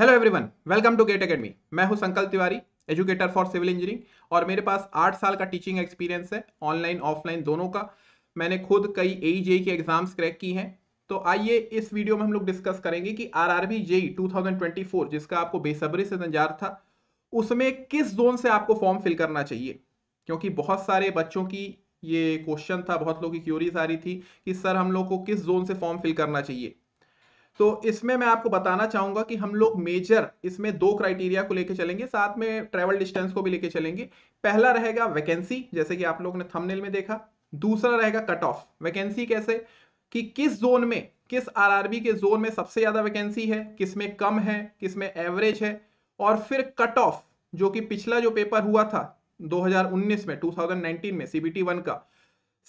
Hello everyone, welcome to GATE academy. मैं हूं Sankalp Tiwari, educator for civil engineering, और मेरे पास 8 साल का टीचिंग एक्सपीरियंस है, ऑनलाइन ऑफलाइन दोनों का। मैंने खुद कई AEJE की एग्जाम्स क्रैक की हैं। तो आइए इस वीडियो में हम लोग डिस्कस करेंगे कि आरआरबी जेई 2024 जिसका आपको बेसब्री से इंतजार था, उसमें किस जोन से आपको फॉर्म फिल करना चाहिए। क्योंकि बहुत सारे बच्चों की ये क्वेश्चन था, बहुत लोगों की क्यूरीज आ रही थी कि सर हम लोग को किस जोन से फॉर्म फिल करना चाहिए। तो इसमें मैं आपको बताना चाहूंगा कि हम लोग मेजर इसमें 2 क्राइटेरिया को लेके चलेंगे, साथ में ट्रैवल डिस्टेंस को भी लेके चलेंगे। पहला रहेगा वैकेंसी, जैसे कि आप लोग ने थंबनेल में देखा। दूसरा रहेगा कट ऑफ। वैकेंसी कैसे कि किस जोन में, किस आरआरबी के जोन में सबसे ज्यादा वैकेंसी है, किस में कम है, किस में एवरेज है। और फिर कट ऑफ, जो कि पिछला जो पेपर हुआ था 2019 में, 2019 में CBT 1 का,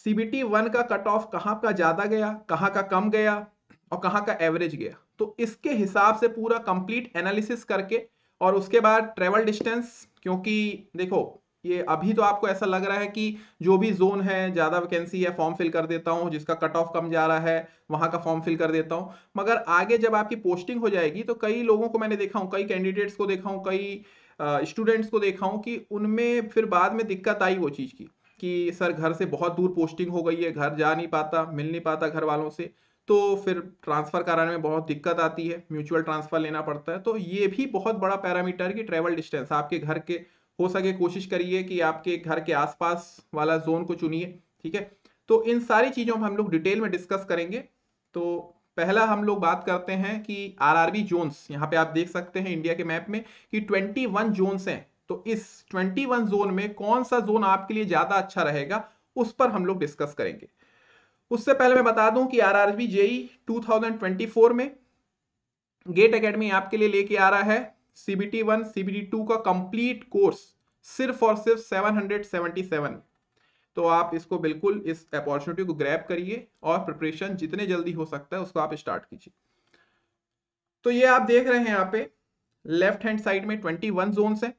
CBT 1 का कट ऑफ कहाँ का ज्यादा गया, कहाँ का कम गया और कहाँ का एवरेज गया। तो इसके हिसाब से पूरा कंप्लीट एनालिसिस करके और उसके बाद ट्रेवल डिस्टेंस, क्योंकि देखो ये अभी तो आपको ऐसा लग रहा है कि जो भी जोन है ज़्यादा वैकेंसी है फॉर्म फिल कर देता हूँ, जिसका कट ऑफ कम जा रहा है वहाँ का फॉर्म फिल कर देता हूँ। मगर आगे जब आपकी पोस्टिंग हो जाएगी तो कई लोगों को मैंने देखा हूँ, कई कैंडिडेट्स को देखा हूँ, कई स्टूडेंट्स को देखा हूँ कि उनमें फिर बाद में दिक्कत आई वो चीज़ की कि सर घर से बहुत दूर पोस्टिंग हो गई है, घर जा नहीं पाता, मिल नहीं पाता घर वालों से, तो फिर ट्रांसफ़र कराने में बहुत दिक्कत आती है, म्यूचुअल ट्रांसफ़र लेना पड़ता है। तो ये भी बहुत बड़ा पैरामीटर कि ट्रैवल डिस्टेंस आपके घर के, हो सके कोशिश करिए कि आपके घर के आसपास वाला जोन को चुनिए, ठीक है। तो इन सारी चीज़ों में हम लोग डिटेल में डिस्कस करेंगे। तो पहला हम लोग बात करते हैं कि आरआरबी जोन्स। यहाँ पे आप देख सकते हैं इंडिया के मैप में कि 21 जोन्स हैं। तो इस 21 जोन में कौन सा जोन आपके लिए ज़्यादा अच्छा रहेगा, उस पर हम लोग डिस्कस करेंगे। उससे पहले मैं बता दूं कि आरआरबी जेई 2024 में गेट एकेडमी आपके लिए लेके आ रहा है CBT 1 CBT 2 का कंप्लीट कोर्स सिर्फ और सिर्फ 777। तो आप इसको बिल्कुल, इस अपॉर्चुनिटी को ग्रैब करिए और प्रिपरेशन जितने जल्दी हो सकता है उसको आप स्टार्ट कीजिए। तो ये आप देख रहे हैं यहाँ पे लेफ्ट हैंड साइड में 21 जोन्स हैं,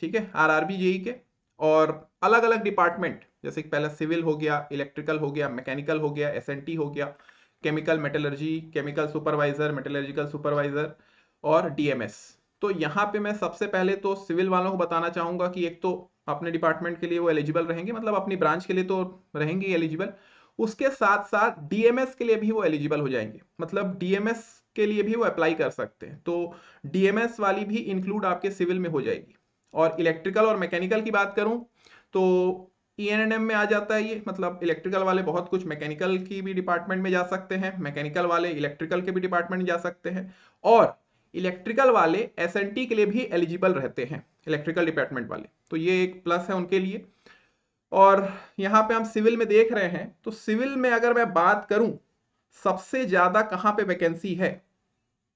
ठीक है, आरआरबी जेई के, और अलग अलग डिपार्टमेंट, जैसे कि पहला सिविल हो गया, इलेक्ट्रिकल हो गया, मैकेनिकल हो गया, SNT हो गया, chemical metallurgy, chemical supervisor, metallurgical supervisor और DMS। तो यहाँ पे मैं सबसे पहले तो सिविल वालों को बताना चाहूँगा कि एक तो अपने डिपार्टमेंट के लिए वो एलिजिबल रहेंगे, मतलब अपनी ब्रांच के लिए तो रहेंगे एलिजिबल, उसके साथ साथ DMS के लिए भी वो एलिजिबल हो जाएंगे, मतलब DMS के लिए भी वो अप्लाई कर सकते हैं। तो DMS वाली भी इंक्लूड आपके सिविल में हो जाएगी। और इलेक्ट्रिकल और मैकेनिकल की बात करूँ तो ENNM में आ जाता है ये, मतलब इलेक्ट्रिकल वाले बहुत कुछ मैकेनिकल की भी डिपार्टमेंट में जा सकते हैं, मैकेनिकल वाले इलेक्ट्रिकल के भी डिपार्टमेंट में जा सकते हैं, और इलेक्ट्रिकल वाले SNT के लिए भी एलिजिबल रहते हैं, इलेक्ट्रिकल डिपार्टमेंट वाले। तो ये एक प्लस है उनके लिए। और यहाँ पे हम सिविल में देख रहे हैं तो सिविल में अगर मैं बात करूँ सबसे ज़्यादा कहाँ पर वैकेंसी है,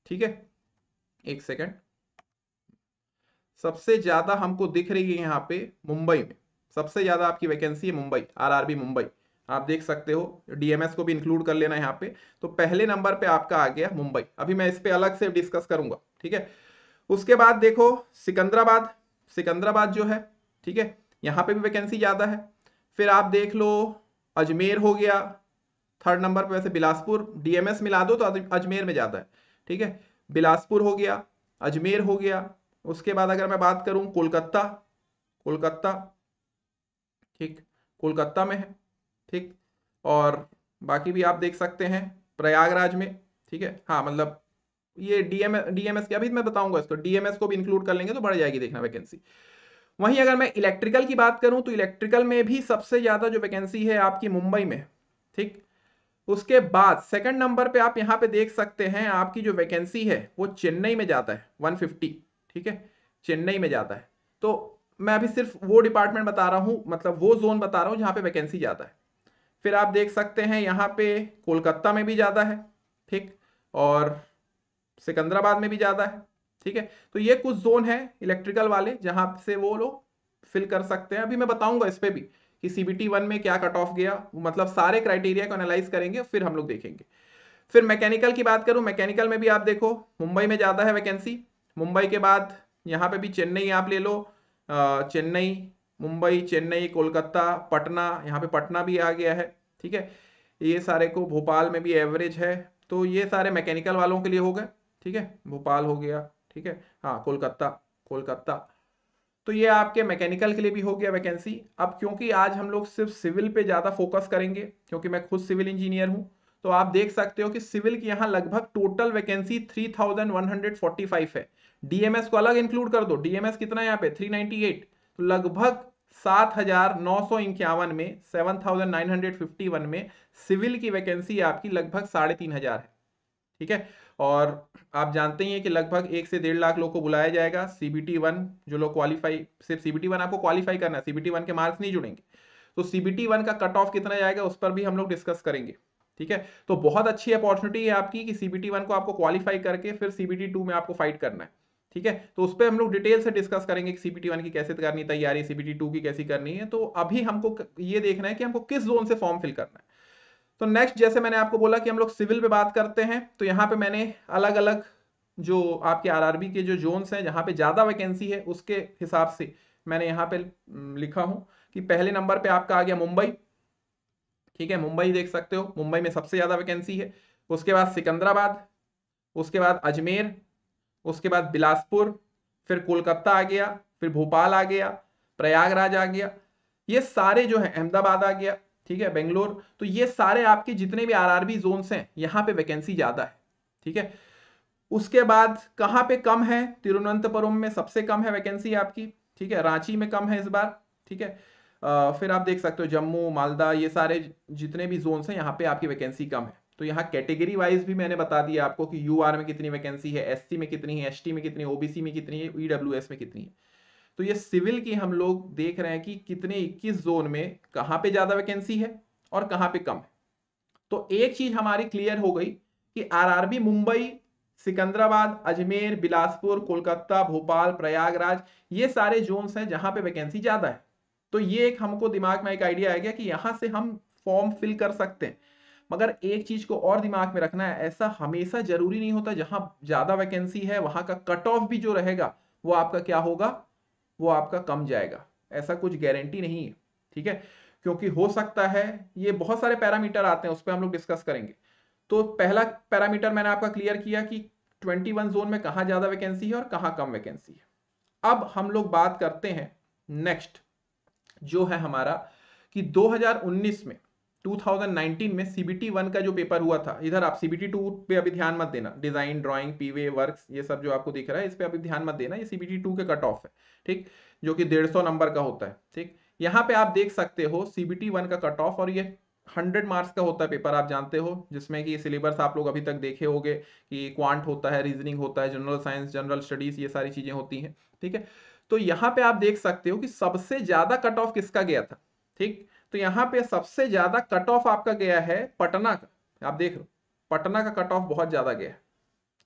ठीक है, एक सेकेंड, सबसे ज़्यादा हमको दिख रही है यहाँ पे मुंबई में सबसे ज़्यादा आपकी वैकेंसी है मुंबई, आरआरबी मुंबई। आप देख सकते हो, DMS को भी इंक्लूड कर लेना यहाँ पे। तो पहले नंबर पे आपका आ गया मुंबई, अभी मैं इस पे अलग से डिस्कस करूँगा, ठीक है। उसके बाद देखो सिकंदराबाद, सिकंदराबाद जो है, ठीक है, यहाँ पे भी वैकेंसी ज़्यादा है। फिर आप देख लो अजमेर हो गया थर्ड नंबर पर, वैसे बिलासपुर, DMS मिला दो तो अजमेर में ज़्यादा है, ठीक है, बिलासपुर हो गया, अजमेर हो गया। उसके बाद अगर मैं बात करूँ कोलकाता, कोलकाता, ठीक, कोलकाता में है, ठीक, और बाकी भी आप देख सकते हैं प्रयागराज में, ठीक है। हाँ, मतलब ये DMS के, अभी मैं बताऊंगा इसको, DMS को भी इंक्लूड कर लेंगे तो बढ़ जाएगी देखना वैकेंसी। वहीं अगर मैं इलेक्ट्रिकल की बात करूं तो इलेक्ट्रिकल में भी सबसे ज़्यादा जो वैकेंसी है आपकी मुंबई में, ठीक। उसके बाद सेकेंड नंबर पर आप यहाँ पर देख सकते हैं आपकी जो वैकेंसी है वो चेन्नई में जाता है 150, ठीक है, चेन्नई में जाता है। तो मैं अभी सिर्फ वो डिपार्टमेंट बता रहा हूँ, मतलब वो जोन बता रहा हूँ जहाँ पे वैकेंसी ज़्यादा है। फिर आप देख सकते हैं यहाँ पे कोलकाता में भी ज़्यादा है, ठीक, और सिकंदराबाद में भी ज़्यादा है, ठीक है। तो ये कुछ जोन है इलेक्ट्रिकल वाले जहाँ से वो लोग फिल कर सकते हैं। अभी मैं बताऊँगा इस पर भी कि CBT 1 में क्या कट ऑफ गया, मतलब सारे क्राइटेरिया को एनालाइज करेंगे फिर हम लोग देखेंगे। फिर मैकेनिकल की बात करूँ, मैकेनिकल में भी आप देखो मुंबई में ज़्यादा है वैकेंसी, मुंबई के बाद यहाँ पर भी चेन्नई आप ले लो, चेन्नई, मुंबई, चेन्नई, कोलकाता, पटना, यहाँ पे पटना भी आ गया है, ठीक है, ये सारे को, भोपाल में भी एवरेज है। तो ये सारे मैकेनिकल वालों के लिए हो गए, ठीक है, भोपाल हो गया, ठीक है, हाँ कोलकाता। तो ये आपके मैकेनिकल के लिए भी हो गया वैकेंसी। अब क्योंकि आज हम लोग सिर्फ सिविल पे ज़्यादा फोकस करेंगे क्योंकि मैं खुद सिविल इंजीनियर हूँ, तो आप देख सकते हो कि सिविल की यहाँ लगभग टोटल वैकेंसी 3145 है। डीएमएस को अलग इंक्लूड कर दो, डीएमएस कितना है यहाँ पे 398, तो लगभग 7,951 में 7,951 में सिविल की वैकेंसी आपकी लगभग 3,500 है। ठीक है, और आप जानते ही हैं कि लगभग 1 से 1.5 लाख लोग को बुलाया जाएगा। CBT 1 जो लोग क्वालिफाई, सिर्फ CBT 1 आपको क्वालिफाई करना है, CBT 1 के मार्क्स नहीं जुड़ेंगे, तो CBT 1 का कट ऑफ कितना जाएगा उस पर भी हम लोग डिस्कस करेंगे। ठीक है, तो बहुत अच्छी अपॉर्चुनिटी है आपकी कि CBT 1 को आपको क्वालिफाई करके फिर CBT 2 में आपको फाइट करना है। ठीक है, तो उस पर हम लोग डिटेल से डिस्कस करेंगे कि CBT 1 की कैसे करनी तैयारी, CBT 2 की कैसी करनी है। तो अभी हमको ये देखना है कि हमको किस जोन से फॉर्म फिल करना है। तो नेक्स्ट, जैसे मैंने आपको बोला कि हम लोग सिविल पे बात करते हैं, तो यहाँ पे मैंने अलग अलग जो आपके आरआरबी के जो जोन्स हैं जहाँ पे ज़्यादा वैकेंसी है उसके हिसाब से मैंने यहाँ पे लिखा हूँ कि पहले नंबर पे आपका आ गया मुंबई। ठीक है, मुंबई देख सकते हो, मुंबई में सबसे ज़्यादा वैकेंसी है। उसके बाद सिकंदराबाद, उसके बाद अजमेर, उसके बाद बिलासपुर, फिर कोलकाता आ गया, फिर भोपाल आ गया, प्रयागराज आ गया, ये सारे जो है, अहमदाबाद आ गया, ठीक है, बेंगलोर। तो ये सारे आपके जितने भी आरआरबी जोन्स हैं यहाँ पे वैकेंसी ज़्यादा है। ठीक है, उसके बाद कहाँ पे कम है, तिरुवनंतपुरम में सबसे कम है वैकेंसी आपकी। ठीक है, रांची में कम है इस बार। ठीक है, फिर आप देख सकते हो जम्मू, मालदा, ये सारे जितने भी जोन्स हैं यहाँ पे आपकी वैकेंसी कम है। तो यहाँ कैटेगरी वाइज भी मैंने बता दिया आपको कि यूआर में कितनी वैकेंसी है, एससी में कितनी है, एसटी में कितनी है, ओबीसी में कितनी है, ईडब्ल्यूएस में कितनी है। तो ये सिविल की हम लोग देख रहे हैं कि कितने 21 जोन में कहाँ पे ज़्यादा वैकेंसी है और कहाँ पे कम है। तो एक चीज़ हमारी क्लियर हो गई कि आरआरबी मुंबई, सिकंदराबाद, अजमेर, बिलासपुर, कोलकाता, भोपाल, प्रयागराज, ये सारे जोन्स हैं जहाँ पे वैकेंसी ज़्यादा है। तो ये एक हमको दिमाग में एक आइडिया आ गया कि यहाँ से हम फॉर्म फिल कर सकते हैं। मगर एक चीज़ को और दिमाग में रखना है, ऐसा हमेशा ज़रूरी नहीं होता जहाँ ज़्यादा वैकेंसी है वहाँ का कट ऑफ भी जो रहेगा वो आपका क्या होगा, वो आपका कम जाएगा, ऐसा कुछ गारंटी नहीं है। ठीक है, क्योंकि हो सकता है ये बहुत सारे पैरामीटर आते हैं, उस पर हम लोग डिस्कस करेंगे। तो पहला पैरामीटर मैंने आपका क्लियर किया कि 21 जोन में कहाँ ज़्यादा वैकेंसी है और कहाँ कम वैकेंसी है। अब हम लोग बात करते हैं नेक्स्ट जो है हमारा कि 2019 में CBT 1 का जो पेपर हुआ था। इधर आप CBT 2 पे अभी ध्यान मत देना, डिजाइन, ड्राइंग, पीवे, वर्क्स, ये सब जो आपको दिख रहा है इस पे अभी ध्यान मत देना, ये CBT 2 के कट ऑफ है। ठीक, जो कि 150 नंबर का होता है। ठीक, यहाँ पे आप देख सकते हो CBT 1 का कट ऑफ, और ये 100 मार्क्स का होता है पेपर, आप जानते हो, जिसमें कि सिलेबस आप लोग अभी तक देखे होंगे कि क्वांट होता है, रीजनिंग होता है, जनरल साइंस, जनरल स्टडीज, ये सारी चीजें होती हैं। ठीक है, तो यहाँ पे आप देख सकते हो कि सबसे ज्यादा कट ऑफ किसका गया था। ठीक, तो यहाँ पे सबसे ज्यादा कट ऑफ आपका गया है पटना का, आप देख लो पटना का कट ऑफ बहुत ज्यादा गया है।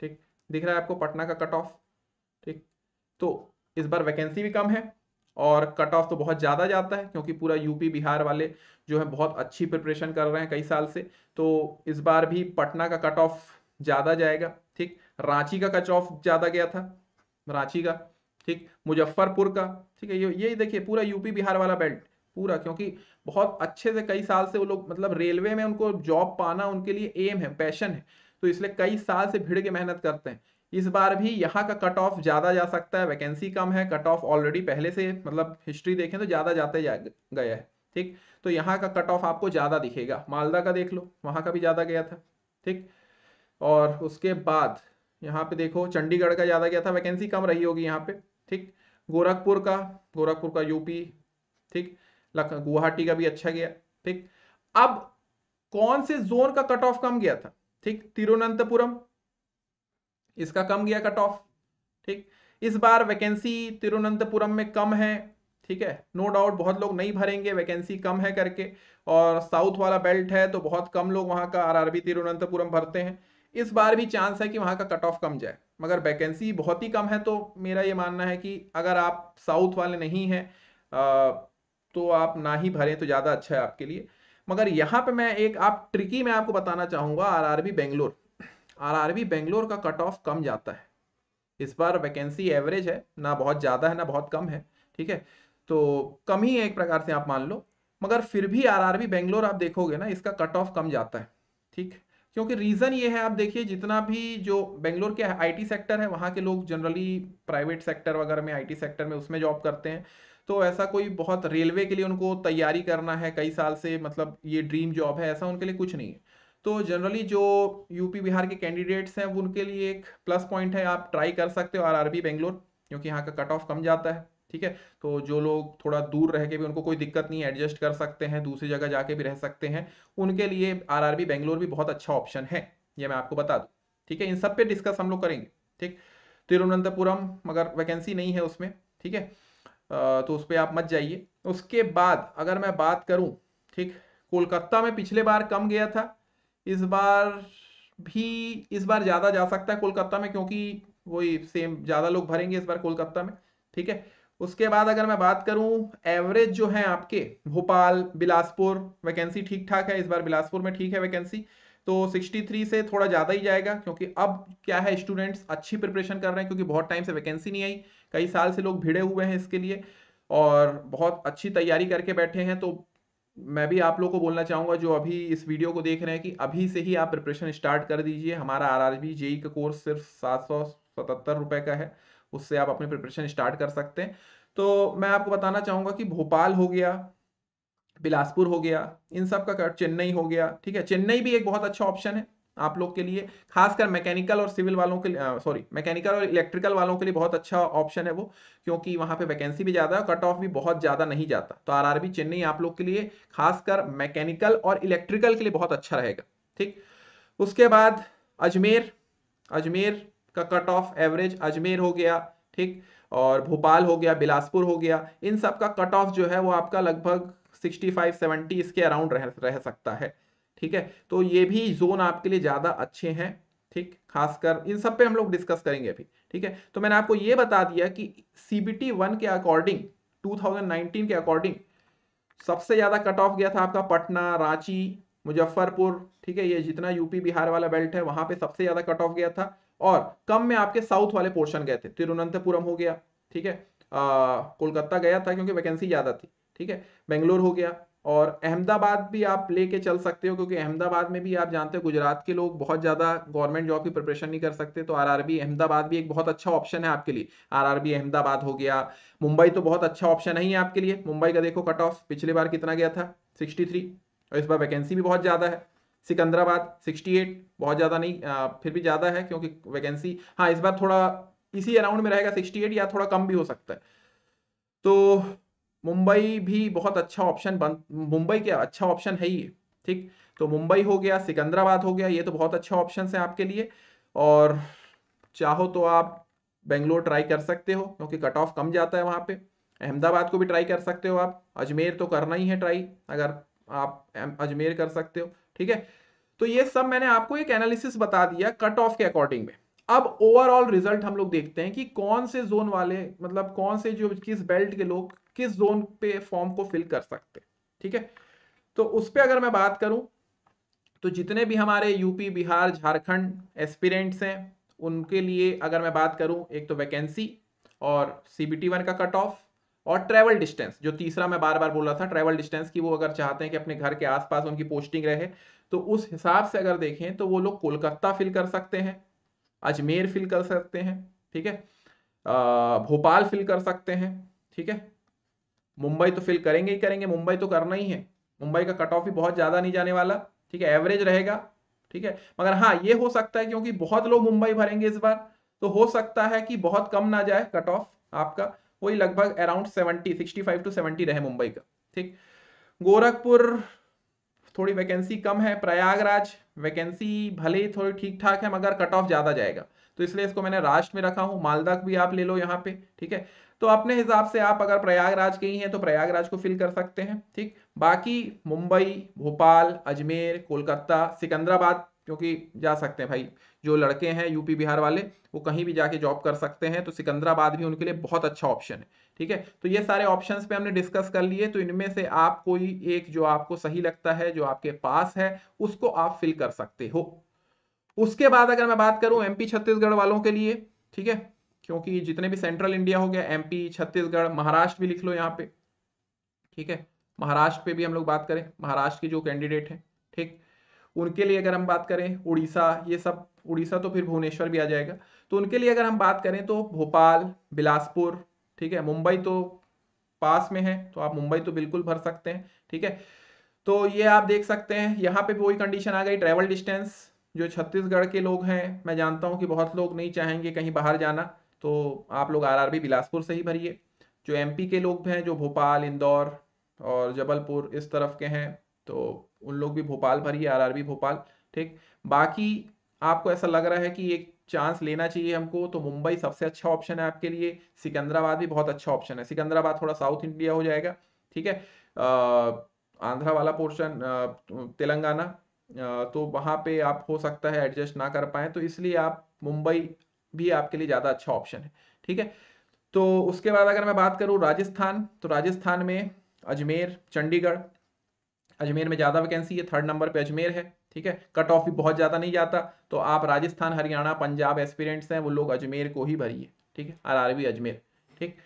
ठीक, दिख रहा है आपको पटना का कट ऑफ। ठीक, तो इस बार वैकेंसी भी कम है और कट ऑफ तो बहुत ज़्यादा जाता है, क्योंकि पूरा यूपी बिहार वाले जो है बहुत अच्छी प्रिपरेशन कर रहे हैं कई साल से, तो इस बार भी पटना का कट ऑफ ज़्यादा जाएगा। ठीक, रांची का कट ऑफ ज़्यादा गया था, रांची का। ठीक, मुजफ्फरपुर का। ठीक है, ये देखिए पूरा यूपी बिहार वाला बेल्ट पूरा, क्योंकि बहुत अच्छे से कई साल से वो लोग, मतलब रेलवे में उनको जॉब पाना उनके लिए एम है, पैशन है, तो इसलिए कई साल से भिड़ के मेहनत करते हैं। इस बार भी यहाँ का कट ऑफ ज़्यादा जा सकता है, वैकेंसी कम है, कट ऑफ ऑलरेडी पहले से, मतलब हिस्ट्री देखें तो ज़्यादा जाते गया है। ठीक, तो यहाँ का कट ऑफ आपको ज़्यादा दिखेगा। मालदा का देख लो, वहाँ का भी ज़्यादा गया था। ठीक, और उसके बाद यहाँ पे देखो चंडीगढ़ का ज़्यादा गया था, वैकेंसी कम रही होगी यहाँ पे। ठीक, गोरखपुर का यूपी। ठीक, गुवाहाटी का भी अच्छा गया। ठीक, अब कौन से जोन का कट ऑफ कम गया था? ठीक, तिरुवनंतपुरम, इसका कम गया कट ऑफ। ठीक, इस बार वैकेंसी तिरुवनंतपुरम में कम है। ठीक है, नो डाउट बहुत लोग नहीं भरेंगे, वैकेंसी कम है करके, और साउथ वाला बेल्ट है तो बहुत कम लोग वहाँ का आरआरबी तिरुवनंतपुरम भरते हैं। इस बार भी चांस है कि वहाँ का कट ऑफ कम जाए, मगर वैकेंसी बहुत ही कम है। तो मेरा ये मानना है कि अगर आप साउथ वाले नहीं हैं तो आप ना ही भरें तो ज़्यादा अच्छा है आपके लिए। मगर यहाँ पे मैं एक आप ट्रिकी मैं आपको बताना चाहूँगा, आरआरबी बेंगलोर का कट ऑफ कम जाता है। इस बार वैकेंसी एवरेज है, ना बहुत ज़्यादा है ना बहुत कम है। ठीक है, तो कम ही है एक प्रकार से आप मान लो, मगर फिर भी आरआरबी बेंगलोर आप देखोगे ना, इसका कट ऑफ कम जाता है। ठीक, क्योंकि रीज़न ये है, आप देखिए जितना भी जो बेंगलोर के आईटी सेक्टर है, वहाँ के लोग जनरली प्राइवेट सेक्टर वगैरह में, आईटी सेक्टर में, उसमें जॉब करते हैं। तो ऐसा कोई बहुत रेलवे के लिए उनको तैयारी करना है कई साल से, मतलब ये ड्रीम जॉब है, ऐसा उनके लिए कुछ नहीं है। तो जनरली जो यूपी बिहार के कैंडिडेट्स हैं उनके लिए एक प्लस पॉइंट है, आप ट्राई कर सकते हो आरआरबी बेंगलोर, क्योंकि यहाँ का कट ऑफ कम जाता है। ठीक है, तो जो लोग थोड़ा दूर रह के भी, उनको कोई दिक्कत नहीं है, एडजस्ट कर सकते हैं, दूसरी जगह जाके भी रह सकते हैं, उनके लिए आरआरबी बेंगलोर भी बहुत अच्छा ऑप्शन है, ये मैं आपको बता दूं। ठीक है, इन सब पे डिस्कस हम लोग करेंगे। ठीक, तिरुवनंतपुरम मगर वैकेंसी नहीं है उसमें, ठीक है, तो उस पर आप मत जाइए। उसके बाद अगर मैं बात करूँ, ठीक, कोलकाता में पिछले बार कम गया था, इस बार ज़्यादा जा सकता है कोलकाता में, क्योंकि वही सेम ज़्यादा लोग भरेंगे इस बार कोलकाता में। ठीक है, उसके बाद अगर मैं बात करूं एवरेज जो है आपके भोपाल बिलासपुर वैकेंसी ठीक ठाक है इस बार, बिलासपुर में ठीक है वैकेंसी, तो 63 से थोड़ा ज़्यादा ही जाएगा, क्योंकि अब क्या है, स्टूडेंट्स अच्छी प्रिपरेशन कर रहे हैं, क्योंकि बहुत टाइम से वैकेंसी नहीं आई, कई साल से लोग भिड़े हुए हैं इसके लिए और बहुत अच्छी तैयारी करके बैठे हैं। तो मैं भी आप लोगों को बोलना चाहूँगा जो अभी इस वीडियो को देख रहे हैं कि अभी से ही आप प्रिपरेशन स्टार्ट कर दीजिए। हमारा आरआरबी जेई का कोर्स सिर्फ 777 रुपये का है, उससे आप अपनी प्रिपरेशन स्टार्ट कर सकते हैं। तो मैं आपको बताना चाहूँगा कि भोपाल हो गया, बिलासपुर हो गया, इन सब का चेन्नई हो गया। ठीक है, चेन्नई भी एक बहुत अच्छा ऑप्शन है आप लोग के लिए, खासकर मैकेनिकल और सिविल वालों के लिए, सॉरी मैकेनिकल और इलेक्ट्रिकल वालों के लिए बहुत अच्छा ऑप्शन है वो, क्योंकि वहाँ पे वैकेंसी भी ज़्यादा है, कट ऑफ भी बहुत ज़्यादा नहीं जाता। तो आरआरबी चेन्नई आप लोग के लिए खासकर मैकेनिकल और इलेक्ट्रिकल के लिए बहुत अच्छा रहेगा। ठीक, उसके बाद अजमेर का कट ऑफ एवरेज अजमेर हो गया, ठीक, और भोपाल हो गया, बिलासपुर हो गया, इन सब का कट ऑफ जो है वो आपका लगभग 65-70 इसके अराउंड रह सकता है। ठीक है, तो ये भी जोन आपके लिए ज़्यादा अच्छे हैं। ठीक, खासकर इन सब पे हम लोग डिस्कस करेंगे अभी। ठीक है, तो मैंने आपको ये बता दिया कि CBT 1 के अकॉर्डिंग 2019 के अकॉर्डिंग सबसे ज़्यादा कट ऑफ गया था आपका पटना, रांची, मुजफ्फरपुर। ठीक है, ये जितना यूपी बिहार वाला बेल्ट है वहाँ पे सबसे ज़्यादा कट ऑफ गया था, और कम में आपके साउथ वाले पोर्शन गए थे, तिरुवनंतपुरम हो गया, ठीक है, कोलकाता गया था क्योंकि वैकेंसी ज़्यादा थी, ठीक है, बेंगलोर हो गया, और अहमदाबाद भी आप लेके चल सकते हो, क्योंकि अहमदाबाद में भी आप जानते हो गुजरात के लोग बहुत ज़्यादा गवर्नमेंट जॉब की प्रिपरेशन नहीं कर सकते, तो आरआरबी अहमदाबाद भी एक बहुत अच्छा ऑप्शन है आपके लिए। आरआरबी अहमदाबाद हो गया, मुंबई तो बहुत अच्छा ऑप्शन है ही आपके लिए। मुंबई का देखो कट ऑफ पिछले बार कितना गया था, 63, और इस बार वैकेंसी भी बहुत ज़्यादा है। सिकंदराबाद 68, बहुत ज़्यादा नहीं फिर भी ज़्यादा है, क्योंकि वैकेंसी हाँ इस बार थोड़ा इसी अराउंड में रहेगा, 68 या थोड़ा कम भी हो सकता है। तो मुंबई भी बहुत अच्छा ऑप्शन है ये। ठीक, तो मुंबई हो गया, सिकंदराबाद हो गया, ये तो बहुत अच्छा ऑप्शन है आपके लिए, और चाहो तो आप बेंगलोर ट्राई कर सकते हो क्योंकि कट ऑफ कम जाता है वहाँ पे। अहमदाबाद को भी ट्राई कर सकते हो आप, अजमेर तो करना ही है ट्राई, अगर आप अजमेर कर सकते हो। ठीक है, तो ये सब मैंने आपको एक एनालिसिस बता दिया कट ऑफ के अकॉर्डिंग में। अब ओवरऑल रिजल्ट हम लोग देखते हैं कि कौन से जोन वाले, मतलब कौन से जो किस बेल्ट के लोग किस जोन पे फॉर्म को फिल कर सकते हैं। ठीक है, तो उस पे अगर मैं बात करूं तो जितने भी हमारे यूपी बिहार झारखंड एस्पिरेंट्स हैं उनके लिए अगर मैं बात करूं, एक तो वैकेंसी और CBT 1 का कट ऑफ, और ट्रैवल डिस्टेंस जो तीसरा मैं बार बार बोला था, ट्रैवल डिस्टेंस की वो अगर चाहते हैं कि अपने घर के आसपास उनकी पोस्टिंग रहे, तो उस हिसाब से अगर देखें तो वो लोग कोलकाता फिल कर सकते हैं, अजमेर फिल कर सकते हैं, ठीक है, भोपाल फिल कर सकते हैं, ठीक है, मुंबई तो फिल करेंगे ही करेंगे, मुंबई तो करना ही है, मुंबई का कट ऑफ भी बहुत ज़्यादा नहीं जाने वाला, ठीक है, एवरेज रहेगा। ठीक है, मगर हाँ ये हो सकता है क्योंकि बहुत लोग मुंबई भरेंगे इस बार, तो हो सकता है कि बहुत कम ना जाए कट ऑफ आपका, वही लगभग अराउंड 65 to 70 रहे मुंबई का। ठीक, गोरखपुर थोड़ी वैकेंसी कम है, प्रयागराज वैकेंसी भले थोड़ी ठीक ठाक है मगर कट ऑफ ज़्यादा जाएगा, तो इसलिए इसको मैंने राष्ट्र में रखा हूँ। मालदा भी आप ले लो यहाँ पे, ठीक है, तो अपने हिसाब से आप अगर प्रयागराज के ही हैं तो प्रयागराज को फिल कर सकते हैं। ठीक, बाकी मुंबई, भोपाल, अजमेर, कोलकाता, सिकंदराबाद क्योंकि जा सकते हैं भाई, जो लड़के हैं यूपी बिहार वाले वो कहीं भी जाके जॉब कर सकते हैं, तो सिकंदराबाद भी उनके लिए बहुत अच्छा ऑप्शन है। ठीक है, तो ये सारे ऑप्शंस पे हमने डिस्कस कर लिए, तो इनमें से आप कोई एक जो आपको सही लगता है, जो आपके पास है, उसको आप फिल कर सकते हो। उसके बाद अगर मैं बात करूं MP छत्तीसगढ़ वालों के लिए, ठीक है, क्योंकि जितने भी सेंट्रल इंडिया हो गया, MP छत्तीसगढ़, महाराष्ट्र भी लिख लो यहाँ पे। ठीक है, महाराष्ट्र पे भी हम लोग बात करें, महाराष्ट्र के जो कैंडिडेट हैं, ठीक, उनके लिए अगर हम बात करें उड़ीसा, ये सब उड़ीसा तो फिर भुवनेश्वर भी आ जाएगा, तो उनके लिए अगर हम बात करें तो भोपाल, बिलासपुर, ठीक है, मुंबई तो पास में है तो आप मुंबई तो बिल्कुल भर सकते हैं, ठीक है। तो ये आप देख सकते हैं, यहाँ पे भी वही कंडीशन आ गई, ट्रैवल डिस्टेंस। जो छत्तीसगढ़ के लोग हैं, मैं जानता हूँ कि बहुत लोग नहीं चाहेंगे कहीं बाहर जाना, तो आप लोग आरआरबी बिलासपुर से ही भरिए। जो एमपी के लोग हैं, जो भोपाल, इंदौर और जबलपुर इस तरफ के हैं, तो उन लोग भी भोपाल भरिए, आरआरबी भोपाल, ठीक। बाकी आपको ऐसा लग रहा है कि एक चांस लेना चाहिए हमको, तो मुंबई सबसे अच्छा ऑप्शन है आपके लिए, सिकंदराबाद भी बहुत अच्छा ऑप्शन है। सिकंदराबाद थोड़ा साउथ इंडिया हो जाएगा, ठीक है, आंध्रा वाला पोर्शन, तेलंगाना, तो वहाँ पे आप हो सकता है एडजस्ट ना कर पाए, तो इसलिए आप मुंबई भी आपके लिए ज़्यादा अच्छा ऑप्शन है, ठीक है। तो उसके बाद अगर मैं बात करूँ राजस्थान, तो राजस्थान में अजमेर, चंडीगढ़, अजमेर में ज़्यादा वैकेंसी है, थर्ड नंबर पे अजमेर है, ठीक है, कट ऑफ भी बहुत ज़्यादा नहीं जाता, तो आप राजस्थान, हरियाणा, पंजाब एस्पिरेंट्स हैं वो लोग अजमेर को ही भरिए, ठीक है, आरआरबी अजमेर, ठीक।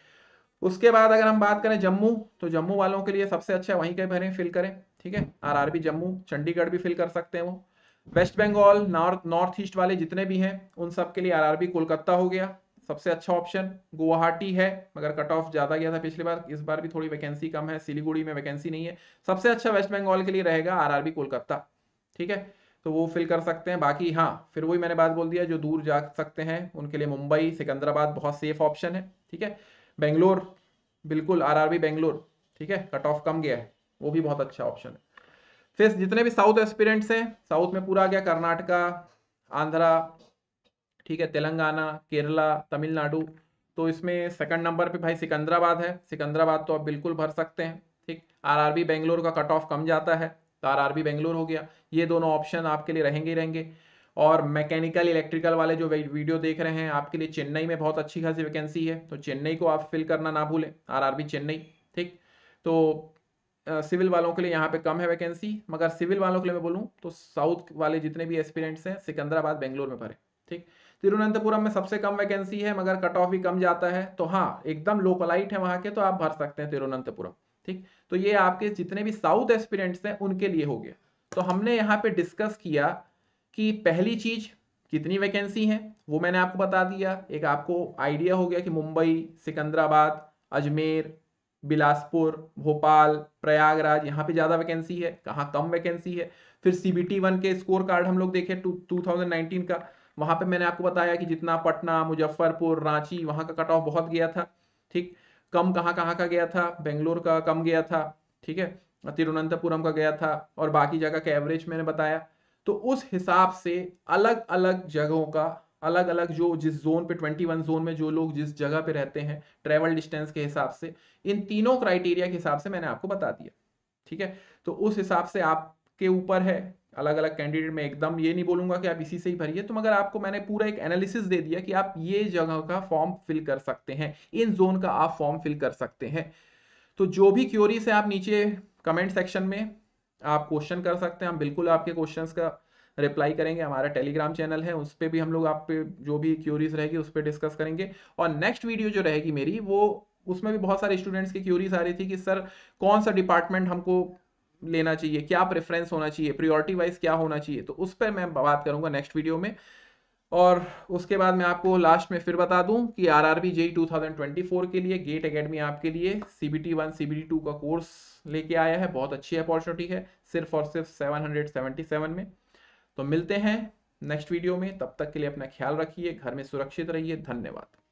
उसके बाद अगर हम बात करें जम्मू, तो जम्मू वालों के लिए सबसे अच्छा वहीं के भरें, फिल करें, ठीक है, आरआरबी जम्मू, चंडीगढ़ भी फिल कर सकते हैं वो। वेस्ट बंगाल, नॉर्थ ईस्ट वाले जितने भी हैं उन सब के लिए आरआरबी कोलकाता हो गया सबसे अच्छा ऑप्शन। गुवाहाटी है मगर कट ऑफ ज़्यादा गया था पिछली बार, इस बार भी थोड़ी वैकेंसी कम है, सिलीगुड़ी में वैकेंसी नहीं है। सबसे अच्छा वेस्ट बंगाल के लिए रहेगा आरआरबी कोलकाता, ठीक है, तो वो फिल कर सकते हैं। बाकी हाँ, फिर वही मैंने बात बोल दिया, जो दूर जा सकते हैं उनके लिए मुंबई, सिकंदराबाद बहुत सेफ ऑप्शन है, ठीक है। बेंगलोर बिल्कुल, आरआरबी बेंगलोर, ठीक है, कट ऑफ कम गया है, वो भी बहुत अच्छा ऑप्शन है। फिर जितने भी साउथ एस्पिरेंट्स हैं, साउथ में पूरा आ गया, कर्नाटका, आंध्रा, ठीक है, तेलंगाना, केरला, तमिलनाडु, तो इसमें सेकंड नंबर पे भाई सिकंदराबाद है, सिकंदराबाद तो आप बिल्कुल भर सकते हैं, ठीक। आरआरबी बेंगलोर का कट ऑफ कम जाता है तो आरआरबी बेंगलोर हो गया। ये दोनों ऑप्शन आपके लिए रहेंगे ही रहेंगे। और मैकेनिकल इलेक्ट्रिकल वाले जो वीडियो देख रहे हैं, आपके लिए चेन्नई में बहुत अच्छी खासी वैकेंसी है, तो चेन्नई को आप फिल करना ना भूलें, आरआरबी चेन्नई, ठीक। तो सिविल वालों के लिए यहाँ पे कम है वैकेंसी, मगर सिविल वालों के लिए मैं बोलूँ तो साउथ वाले जितने भी एस्पिरेंट्स हैं सिकंदराबाद, बेंगलोर में भरे, ठीक। तिरुवनंतपुरम में सबसे कम वैकेंसी है मगर कट ऑफ भी कम जाता है, तो हाँ एकदम लोकलाइट है वहाँ के, तो आप भर सकते हैं तिरुवनंतपुरम, ठीक। तो ये आपके जितने भी साउथ एस्पिरेंट्स हैं उनके लिए हो गया। तो हमने यहाँ पे डिस्कस किया कि पहली चीज कितनी वैकेंसी है वो मैंने आपको बता दिया, एक आपको आइडिया हो गया कि मुंबई, सिकंदराबाद, अजमेर, बिलासपुर, भोपाल, प्रयागराज, यहाँ पे ज़्यादा वैकेंसी है, कहाँ कम वैकेंसी है। फिर CBT 1 के स्कोर कार्ड हम लोग देखे 2019 का, वहाँ पे मैंने आपको बताया कि जितना पटना, मुजफ्फरपुर, रांची, वहाँ का कट ऑफ बहुत गया था, ठीक। कम कहाँ का गया था, बेंगलोर का कम गया था, ठीक है, तिरुवनंतपुरम का गया था, और बाकी जगह का एवरेज मैंने बताया। तो उस हिसाब से अलग अलग जगहों का, अलग अलग जो जिस जोन पे 21 जोन में जो लोग जिस जगह पे रहते हैं, ट्रैवल डिस्टेंस के हिसाब से, इन तीनों क्राइटेरिया के हिसाब से मैंने आपको बता दिया, ठीक है। तो उस हिसाब से आपके ऊपर है, अलग अलग कैंडिडेट में एकदम ये नहीं बोलूँगा कि आप इसी से ही भरिए, तो मगर आपको मैंने पूरा एक एनालिसिस दे दिया कि आप ये जगह का फॉर्म फिल कर सकते हैं, इन जोन का आप फॉर्म फिल कर सकते हैं। तो जो भी क्यूरीज है आप नीचे कमेंट सेक्शन में आप क्वेश्चन कर सकते हैं, हम बिल्कुल आपके क्वेश्चंस का रिप्लाई करेंगे। हमारा टेलीग्राम चैनल है, उस पर भी हम लोग आप पे जो भी क्यूरीज रहेगी उस पर डिस्कस करेंगे। और नेक्स्ट वीडियो जो रहेगी मेरी, वो उसमें भी बहुत सारे स्टूडेंट्स की क्यूरीज आ रही थी कि सर कौन सा डिपार्टमेंट हमको लेना चाहिए, क्या प्रेफरेंस होना चाहिए, प्रियोरिटी वाइज क्या होना चाहिए, तो उस पर मैं बात करूंगा नेक्स्ट वीडियो में। और उसके बाद मैं आपको लास्ट में फिर बता दूं कि आरआरबी जेई 2024 के लिए गेट एकेडमी आपके लिए CBT 1 CBT 2 का कोर्स लेके आया है, बहुत अच्छी अपॉर्चुनिटी है, सिर्फ और सिर्फ 777 में। तो मिलते हैं नेक्स्ट वीडियो में, तब तक के लिए अपना ख्याल रखिए, घर में सुरक्षित रहिए, धन्यवाद।